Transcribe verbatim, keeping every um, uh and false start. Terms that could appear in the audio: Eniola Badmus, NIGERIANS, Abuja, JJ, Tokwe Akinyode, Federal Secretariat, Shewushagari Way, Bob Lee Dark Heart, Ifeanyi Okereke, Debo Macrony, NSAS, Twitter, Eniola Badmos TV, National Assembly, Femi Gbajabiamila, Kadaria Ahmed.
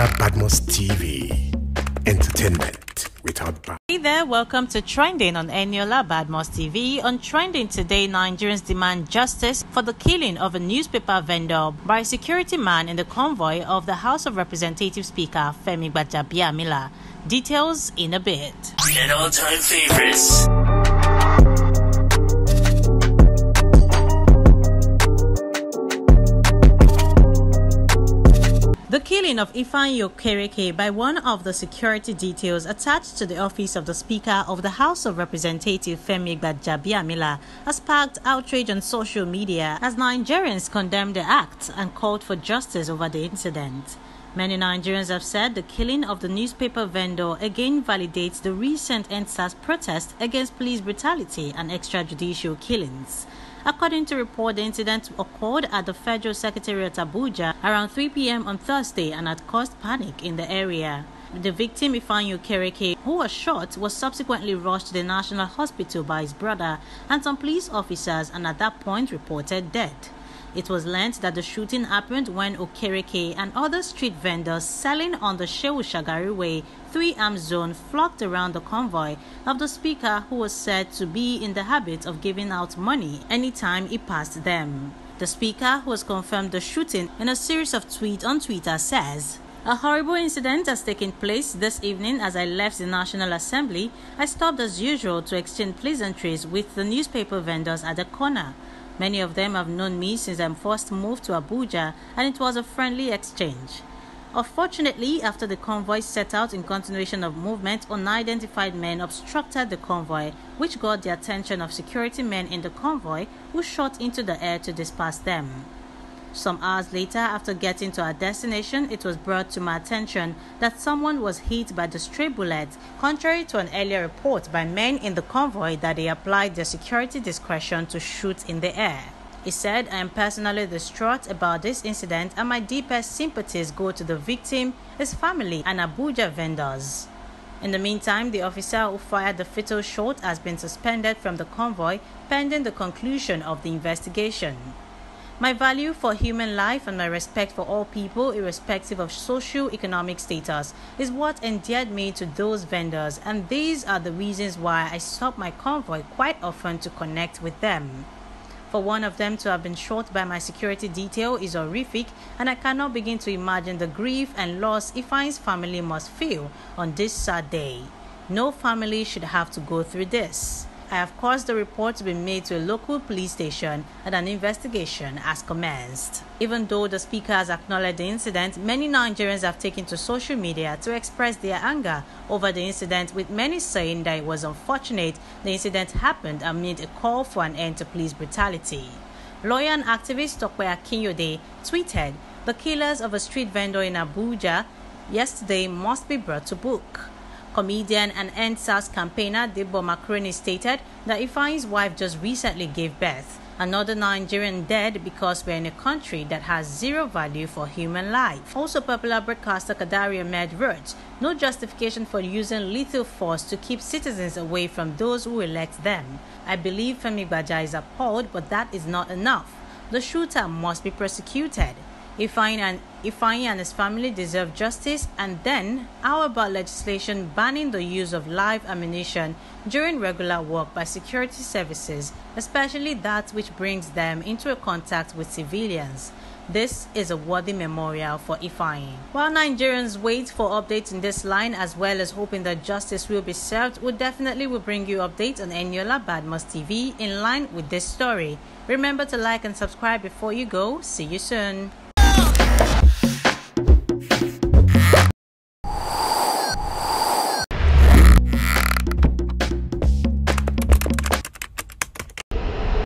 Eniola Badmos T V. Entertainment without bounds. Hey there, welcome to Trending on Eniola Badmus T V. On Trending today, Nigerians demand justice for the killing of a newspaper vendor by a security man in the convoy of the House of Representatives Speaker Femi Gbajabiamila. Details in a bit. An all-time favorites. The killing of Ifeanyi Okereke by one of the security details attached to the office of the Speaker of the House of Representatives Femi Gbajabiamila has sparked outrage on social media as Nigerians condemned the act and called for justice over the incident. Many Nigerians have said the killing of the newspaper vendor again validates the recent N S A S protest against police brutality and extrajudicial killings. According to report, the incident occurred at the Federal Secretariat at Abuja around three p m on Thursday and had caused panic in the area. The victim, Ifeanyi Okereke, who was shot, was subsequently rushed to the National Hospital by his brother and some police officers, and at that point reported dead. It was learnt that the shooting happened when Okereke and other street vendors selling on the Shewushagari Way three-arm zone flocked around the convoy of the Speaker, who was said to be in the habit of giving out money anytime he passed them. The Speaker, who has confirmed the shooting in a series of tweets on Twitter, says, "A horrible incident has taken place this evening. As I left the National Assembly, I stopped as usual to exchange pleasantries with the newspaper vendors at the corner. Many of them have known me since I first moved to Abuja, and it was a friendly exchange. Unfortunately, after the convoy set out in continuation of movement, unidentified men obstructed the convoy, which got the attention of security men in the convoy, who shot into the air to disperse them. Some hours later, after getting to our destination, it was brought to my attention that someone was hit by the stray bullet, contrary to an earlier report by men in the convoy that they applied their security discretion to shoot in the air." He said, "I am personally distraught about this incident, and my deepest sympathies go to the victim, his family, and Abuja vendors. In the meantime, the officer who fired the fatal shot has been suspended from the convoy pending the conclusion of the investigation. My value for human life and my respect for all people, irrespective of socio-economic status, is what endeared me to those vendors, and these are the reasons why I stop my convoy quite often to connect with them. For one of them to have been shot by my security detail is horrific, and I cannot begin to imagine the grief and loss Ifeanyi's family must feel on this sad day. No family should have to go through this. I have caused the report to be made to a local police station, and an investigation has commenced." Even though the Speaker has acknowledged the incident, many Nigerians have taken to social media to express their anger over the incident, with many saying that it was unfortunate the incident happened amid a call for an end to police brutality. Lawyer and activist Tokwe Akinyode tweeted, "The killers of a street vendor in Abuja yesterday must be brought to book." Comedian and N S A S campaigner Debo Macrony stated that Ifeanyi's wife just recently gave birth. "Another Nigerian dead because we're in a country that has zero value for human life." Also, popular broadcaster Kadaria Ahmed wrote, "No justification for using lethal force to keep citizens away from those who elect them. I believe Femi Gbaja is appalled, but that is not enough. The shooter must be prosecuted. Ifeanyi and, Ifeanyi and his family deserve justice. And then, how about legislation banning the use of live ammunition during regular work by security services, especially that which brings them into a contact with civilians? This is a worthy memorial for Ifeanyi." While Nigerians wait for updates in this line, as well as hoping that justice will be served, we definitely will bring you updates on Eniola Badmus T V in line with this story. Remember to like and subscribe before you go. See you soon.